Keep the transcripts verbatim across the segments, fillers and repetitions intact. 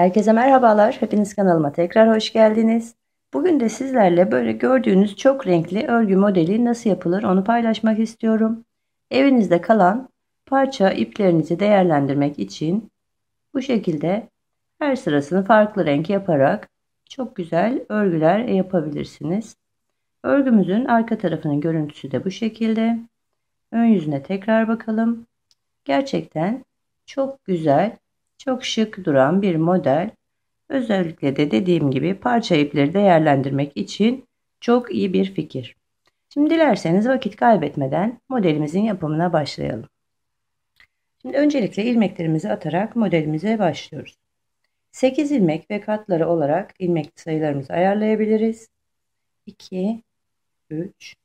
Herkese merhabalar. Hepiniz kanalıma tekrar hoş geldiniz. Bugün de sizlerle böyle gördüğünüz çok renkli örgü modeli nasıl yapılır onu paylaşmak istiyorum. Evinizde kalan parça iplerinizi değerlendirmek için bu şekilde her sırasını farklı renk yaparak çok güzel örgüler yapabilirsiniz. Örgümüzün arka tarafının görüntüsü de bu şekilde. Ön yüzüne tekrar bakalım. Gerçekten çok güzel, çok şık duran bir model. Özellikle de dediğim gibi parça ipleri değerlendirmek için çok iyi bir fikir. Şimdi dilerseniz vakit kaybetmeden modelimizin yapımına başlayalım. Şimdi öncelikle ilmeklerimizi atarak modelimize başlıyoruz. sekiz ilmek ve katları olarak ilmek sayılarımızı ayarlayabiliriz. iki, üç,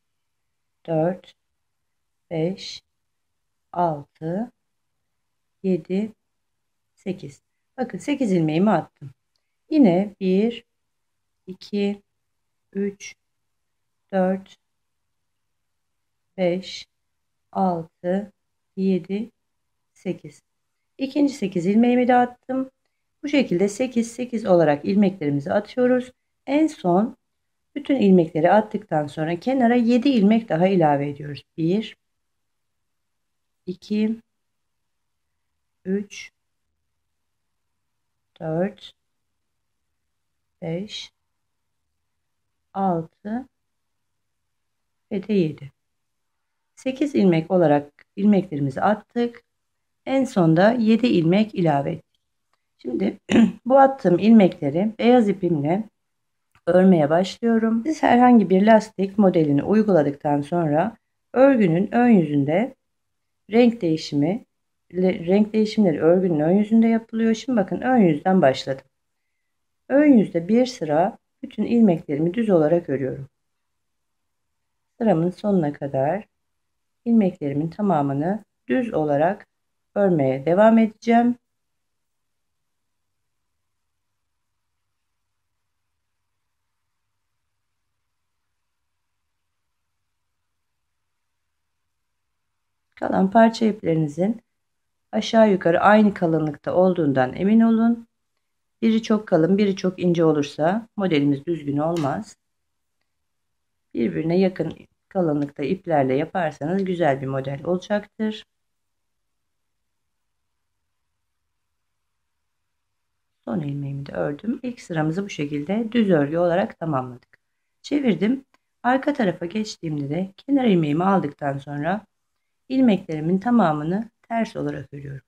dört, beş, altı, yedi, sekiz. Bakın sekiz ilmeğimi attım. Yine bir, iki, üç, dört, beş, altı, yedi, sekiz. İkinci sekiz ilmeğimi de attım. Bu şekilde sekiz sekiz olarak ilmeklerimizi atıyoruz. En son bütün ilmekleri attıktan sonra kenara yedi ilmek daha ilave ediyoruz. bir, iki, üç, dört, beş, altı ve de yedi. sekiz ilmek olarak ilmeklerimizi attık. En sonda yedi ilmek ilave ettik. Şimdi bu attığım ilmekleri beyaz ipimle örmeye başlıyorum. Siz herhangi bir lastik modelini uyguladıktan sonra örgünün ön yüzünde renk değişimi renk değişimleri örgünün ön yüzünde yapılıyor. Şimdi bakın ön yüzden başladım. Ön yüzde bir sıra bütün ilmeklerimi düz olarak örüyorum. Sıramın sonuna kadar ilmeklerimin tamamını düz olarak örmeye devam edeceğim. Kalan parça iplerinizin aşağı yukarı aynı kalınlıkta olduğundan emin olun. Biri çok kalın, biri çok ince olursa modelimiz düzgün olmaz. Birbirine yakın kalınlıkta iplerle yaparsanız güzel bir model olacaktır. Son ilmeğimi de ördüm. İlk sıramızı bu şekilde düz örgü olarak tamamladık. Çevirdim. Arka tarafa geçtiğimde de kenar ilmeğimi aldıktan sonra ilmeklerimin tamamını ters olarak örüyorum.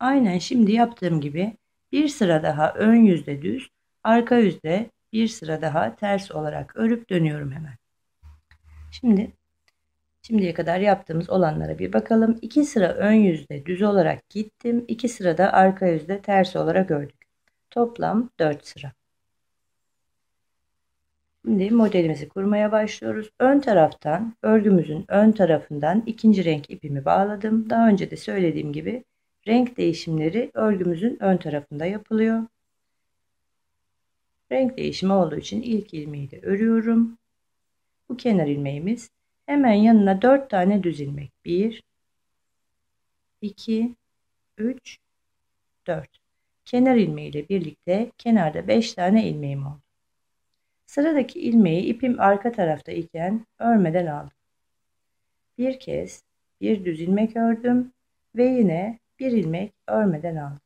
Aynen şimdi yaptığım gibi bir sıra daha ön yüzde düz, arka yüzde bir sıra daha ters olarak örüp dönüyorum hemen. Şimdi şimdiye kadar yaptığımız olanlara bir bakalım. iki sıra ön yüzde düz olarak gittim. iki sıra da arka yüzde ters olarak ördük. Toplam dört sıra. Şimdi modelimizi kurmaya başlıyoruz. Ön taraftan, örgümüzün ön tarafından ikinci renk ipimi bağladım. Daha önce de söylediğim gibi renk değişimleri örgümüzün ön tarafında yapılıyor. Renk değişimi olduğu için ilk ilmeği de örüyorum. Bu kenar ilmeğimiz. Hemen yanına dört tane düz ilmek. bir, iki, üç, dört. Kenar ilmeği ile birlikte kenarda beş tane ilmeğim oldu. Sıradaki ilmeği ipim arka tarafta iken örmeden aldım. Bir kez bir düz ilmek ördüm ve yine bir ilmek örmeden aldım.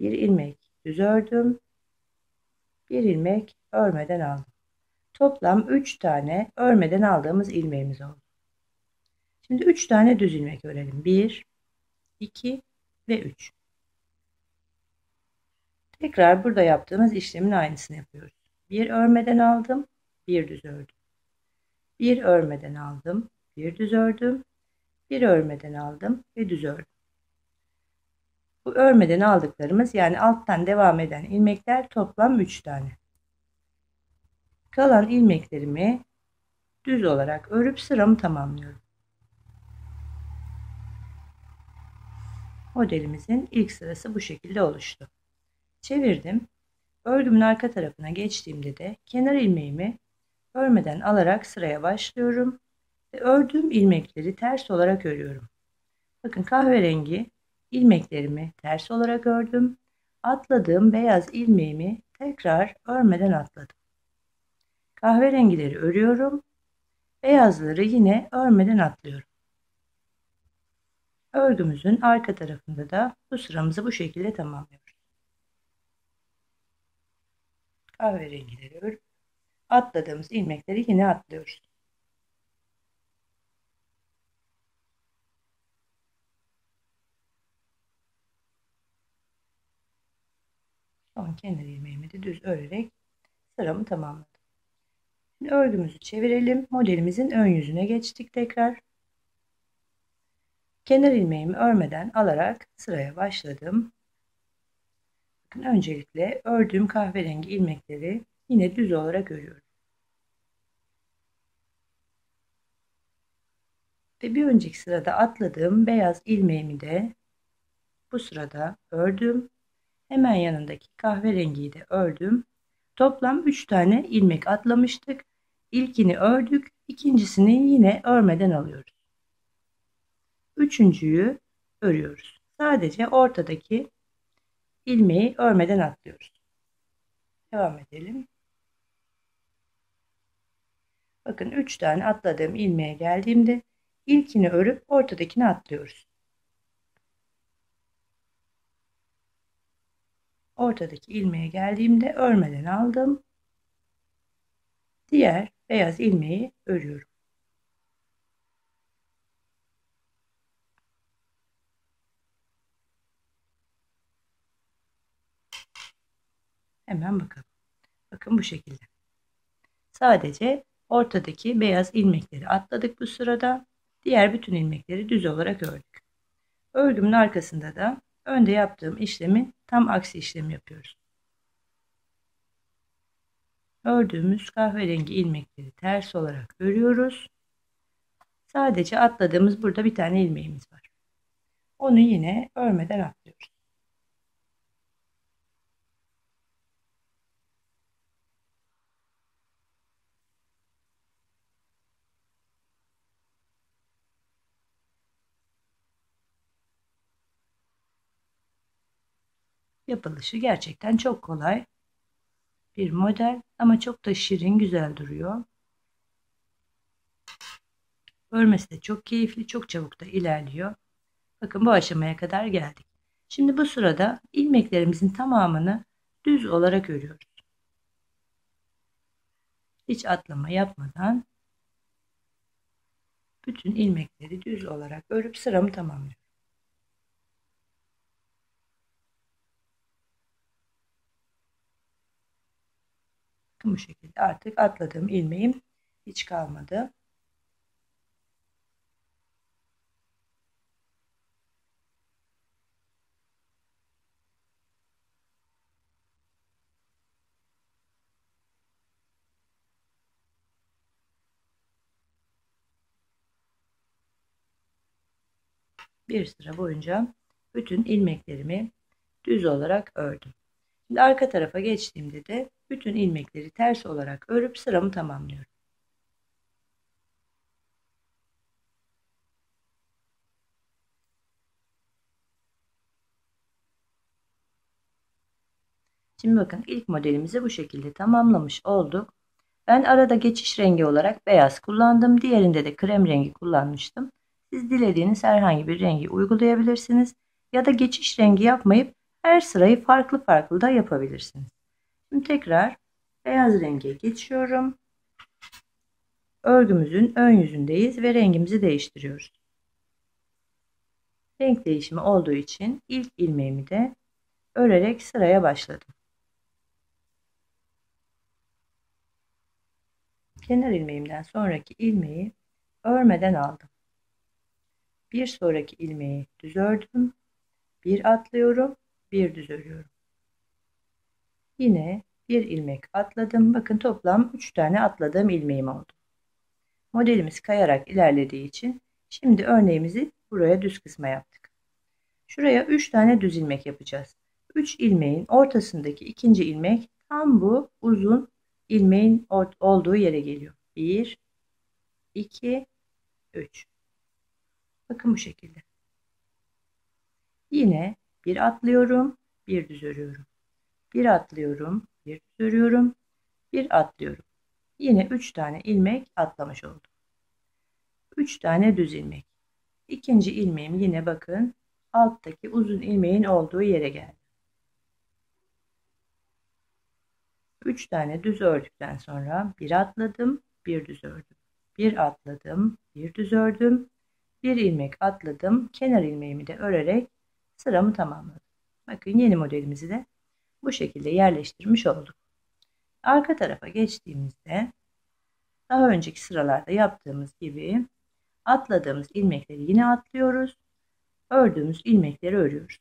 Bir ilmek düz ördüm. Bir ilmek örmeden aldım. Toplam üç tane örmeden aldığımız ilmeğimiz oldu. Şimdi üç tane düz ilmek örelim. bir, iki ve üç. Tekrar burada yaptığımız işlemin aynısını yapıyoruz. bir örmeden aldım, bir düz ördüm. bir örmeden aldım, bir düz ördüm. bir örmeden aldım ve düz ördüm. Bu örmeden aldıklarımız yani alttan devam eden ilmekler toplam üç tane. Kalan ilmeklerimi düz olarak örüp sıramı tamamlıyorum. Modelimizin ilk sırası bu şekilde oluştu. Çevirdim. Örgümün arka tarafına geçtiğimde de kenar ilmeğimi örmeden alarak sıraya başlıyorum ve ördüğüm ilmekleri ters olarak örüyorum. Bakın kahverengi ilmeklerimi ters olarak ördüm. Atladığım beyaz ilmeğimi tekrar örmeden atladım. Kahverengileri örüyorum. Beyazları yine örmeden atlıyorum. Örgümüzün arka tarafında da bu sıramızı bu şekilde tamamlıyoruz. Kahverengileri örüp atladığımız ilmekleri yine atlıyoruz. Son kenar ilmeğimi de düz örerek sıramı tamamladım. Şimdi örgümüzü çevirelim. Modelimizin ön yüzüne geçtik tekrar. Kenar ilmeğimi örmeden alarak sıraya başladım. Bakın, öncelikle ördüğüm kahverengi ilmekleri yine düz olarak örüyorum. Ve bir önceki sırada atladığım beyaz ilmeğimi de bu sırada ördüm. Hemen yanındaki kahverengiyi de ördüm. Toplam üç tane ilmek atlamıştık. İlkini ördük. İkincisini yine örmeden alıyoruz. Üçüncüyü örüyoruz. Sadece ortadaki ilmeği örmeden atlıyoruz. Devam edelim. Bakın, üç tane atladığım ilmeğe geldiğimde ilkini örüp ortadakini atlıyoruz. Ortadaki ilmeğe geldiğimde örmeden aldım. Diğer beyaz ilmeği örüyorum. Hemen bakalım. Bakın, bu şekilde. Sadece ortadaki beyaz ilmekleri atladık bu sırada. Diğer bütün ilmekleri düz olarak ördük. Örgümün arkasında da önde yaptığım işlemin tam aksi işlemi yapıyoruz. Ördüğümüz kahverengi ilmekleri ters olarak örüyoruz. Sadece atladığımız burada bir tane ilmeğimiz var. Onu yine örmeden atlıyoruz. Yapılışı gerçekten çok kolay bir model ama çok da şirin, güzel duruyor. Örmesi de çok keyifli, çok çabuk da ilerliyor. Bakın, bu aşamaya kadar geldik. Şimdi bu sırada ilmeklerimizin tamamını düz olarak örüyoruz. Hiç atlama yapmadan bütün ilmekleri düz olarak örüp sıramı tamamlıyorum. Bu şekilde artık atladığım ilmeğim hiç kalmadı. Bir sıra boyunca bütün ilmeklerimi düz olarak ördüm. Şimdi arka tarafa geçtiğimde de bütün ilmekleri ters olarak örüp sıramı tamamlıyorum. Şimdi bakın, ilk modelimizi bu şekilde tamamlamış olduk. Ben arada geçiş rengi olarak beyaz kullandım. Diğerinde de krem rengi kullanmıştım. Siz dilediğiniz herhangi bir rengi uygulayabilirsiniz. Ya da geçiş rengi yapmayıp her sırayı farklı farklı da yapabilirsiniz. Şimdi tekrar beyaz renge geçiyorum. Örgümüzün ön yüzündeyiz ve rengimizi değiştiriyoruz. Renk değişimi olduğu için ilk ilmeğimi de örerek sıraya başladım. Kenar ilmeğimden sonraki ilmeği örmeden aldım. Bir sonraki ilmeği düz ördüm. Bir atlıyorum, bir düz örüyorum. Yine bir ilmek atladım. Bakın, toplam üç tane atladığım ilmeğim oldu. Modelimiz kayarak ilerlediği için şimdi örneğimizi buraya düz kısma yaptık. Şuraya üç tane düz ilmek yapacağız. üç ilmeğin ortasındaki ikinci ilmek tam bu uzun ilmeğin olduğu yere geliyor. bir, iki, üç. Bakın bu şekilde. Yine bir atlıyorum, bir düz örüyorum. Bir atlıyorum, bir düz örüyorum, bir atlıyorum. Yine üç tane ilmek atlamış oldum. üç tane düz ilmek. İkinci ilmeğim yine bakın alttaki uzun ilmeğin olduğu yere geldi. üç tane düz ördükten sonra bir atladım, bir düz ördüm. Bir atladım, bir düz ördüm. Bir ilmek atladım. Kenar ilmeğimi de örerek sıramı tamamladım. Bakın yeni modelimizi de bu şekilde yerleştirmiş olduk. Arka tarafa geçtiğimizde daha önceki sıralarda yaptığımız gibi atladığımız ilmekleri yine atlıyoruz. Ördüğümüz ilmekleri örüyoruz.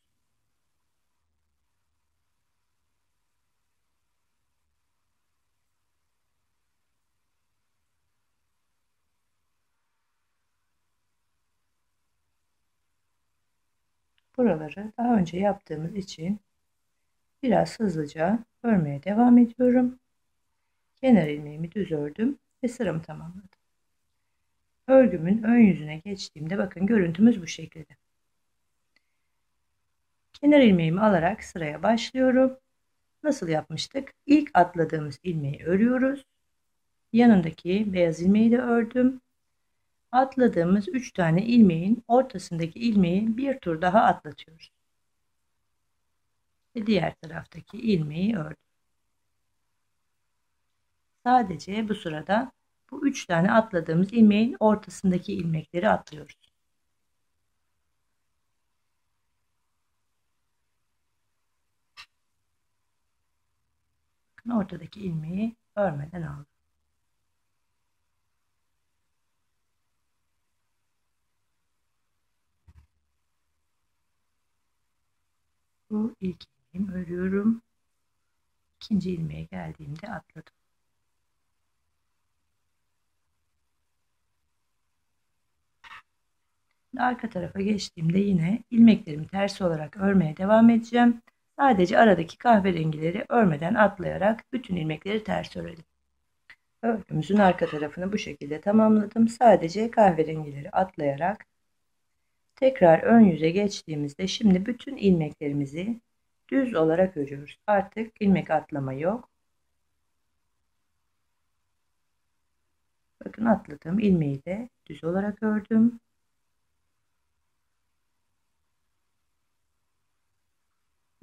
Buraları daha önce yaptığımız için biraz hızlıca örmeye devam ediyorum. Kenar ilmeğimi düz ördüm ve sıramı tamamladım. Örgümün ön yüzüne geçtiğimde bakın görüntümüz bu şekilde. Kenar ilmeğimi alarak sıraya başlıyorum. Nasıl yapmıştık? İlk atladığımız ilmeği örüyoruz. Yanındaki beyaz ilmeği de ördüm. Atladığımız üç tane ilmeğin ortasındaki ilmeği bir tur daha atlatıyoruz. Ve diğer taraftaki ilmeği ördüm. Sadece bu sırada bu üç tane atladığımız ilmeğin ortasındaki ilmekleri atlıyoruz. Bakın ortadaki ilmeği örmeden aldım. Bu ilk ilmeğimi örüyorum. İkinci ilmeğe geldiğimde atladım. Arka tarafa geçtiğimde yine ilmeklerimi ters olarak örmeye devam edeceğim. Sadece aradaki kahverengileri örmeden atlayarak bütün ilmekleri ters örelim. Örgümüzün arka tarafını bu şekilde tamamladım. Sadece kahverengileri atlayarak tekrar ön yüze geçtiğimizde şimdi bütün ilmeklerimizi düz olarak örüyoruz. Artık ilmek atlama yok. Bakın atladığım ilmeği de düz olarak ördüm.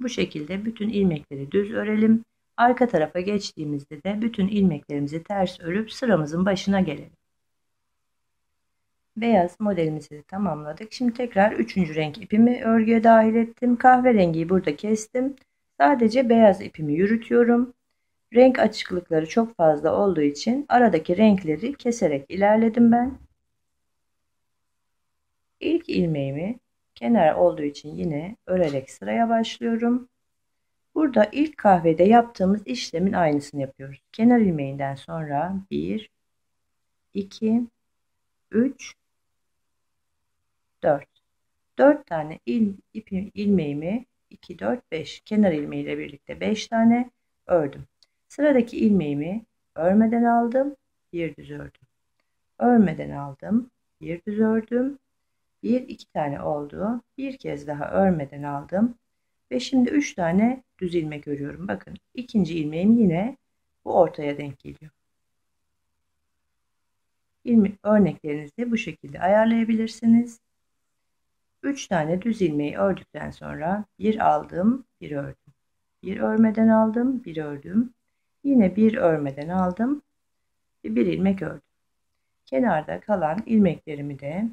Bu şekilde bütün ilmekleri düz örelim. Arka tarafa geçtiğimizde de bütün ilmeklerimizi ters örüp sıramızın başına gelelim. Beyaz modelimizi de tamamladık. Şimdi tekrar üçüncü renk ipimi örgüye dahil ettim. Kahverengiyi burada kestim. Sadece beyaz ipimi yürütüyorum. Renk açıklıkları çok fazla olduğu için aradaki renkleri keserek ilerledim ben. İlk ilmeğimi kenar olduğu için yine örerek sıraya başlıyorum. Burada ilk kahvede yaptığımız işlemin aynısını yapıyoruz. Kenar ilmeğinden sonra bir, iki, üç, dört. dört tane il, ipim, ilmeğimi iki, dört, beş kenar ilmeği ile birlikte beş tane ördüm. Sıradaki ilmeğimi örmeden aldım, bir düz ördüm. Örmeden aldım, bir düz ördüm. bir iki tane oldu. Bir kez daha örmeden aldım. Ve şimdi üç tane düz ilmek örüyorum. Bakın ikinci ilmeğim yine bu ortaya denk geliyor. İlmek örneklerinizi bu şekilde ayarlayabilirsiniz. üç tane düz ilmeği ördükten sonra bir aldım, bir ördüm. bir örmeden aldım, bir ördüm. Yine bir örmeden aldım ve bir ilmek ördüm. Kenarda kalan ilmeklerimi de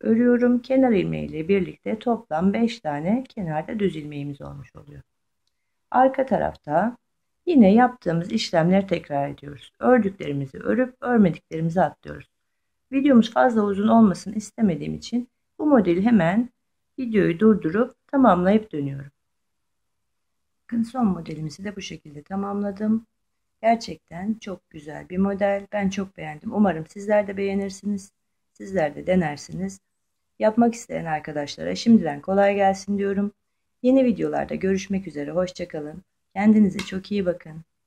örüyorum. Kenar ilmeği ile birlikte toplam beş tane kenarda düz ilmeğimiz olmuş oluyor. Arka tarafta yine yaptığımız işlemleri tekrar ediyoruz. Ördüklerimizi örüp örmediklerimizi atlıyoruz. Videomuz fazla uzun olmasını istemediğim için bu modeli hemen videoyu durdurup tamamlayıp dönüyorum. Bakın son modelimizi de bu şekilde tamamladım. Gerçekten çok güzel bir model. Ben çok beğendim. Umarım sizler de beğenirsiniz. Sizler de denersiniz. Yapmak isteyen arkadaşlara şimdiden kolay gelsin diyorum. Yeni videolarda görüşmek üzere. Hoşça kalın. Kendinize çok iyi bakın.